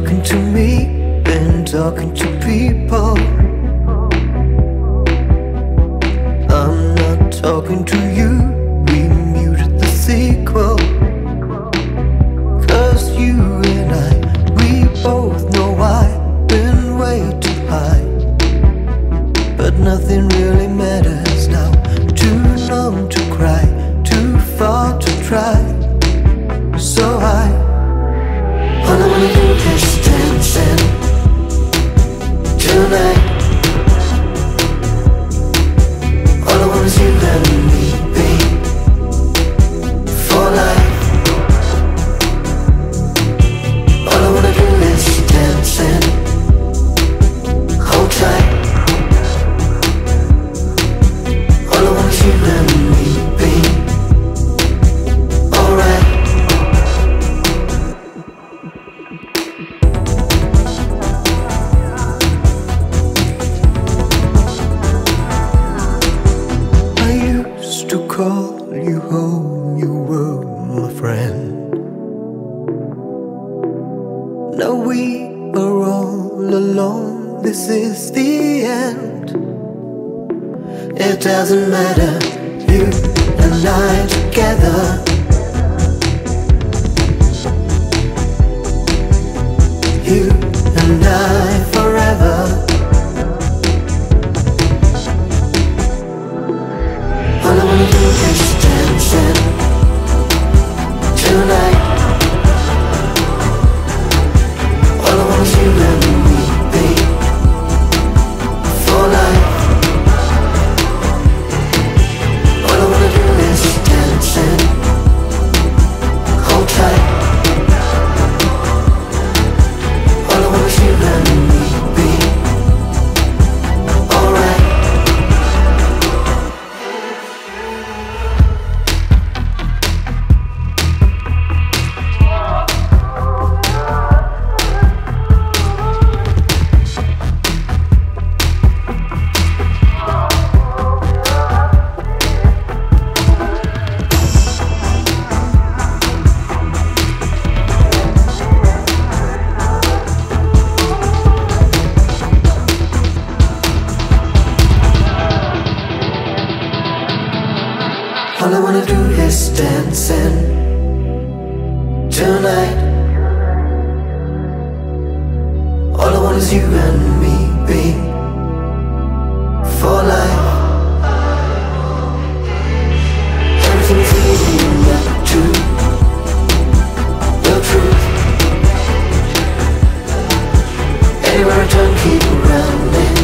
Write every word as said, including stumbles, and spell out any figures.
talking to me, been talking to people. I'm not talking to you, we muted the sequel. Cause you and I, we both know I've been way too high. But nothing really matters now, too numb to cry, too far to try. So I all I wanna do is dancing tonight. All I want is you and me, babe, for life. All I wanna do is dancing, hold tight. All I want is you and me, babe. Call you home, you were my friend. Now we are all alone, this is the end. It doesn't matter, you and I together. You and I forever. All I wanna do is dancing tonight. All I want is you and me, babe, for life. Everything's easy up to the truth. Anywhere I turn, keep around me.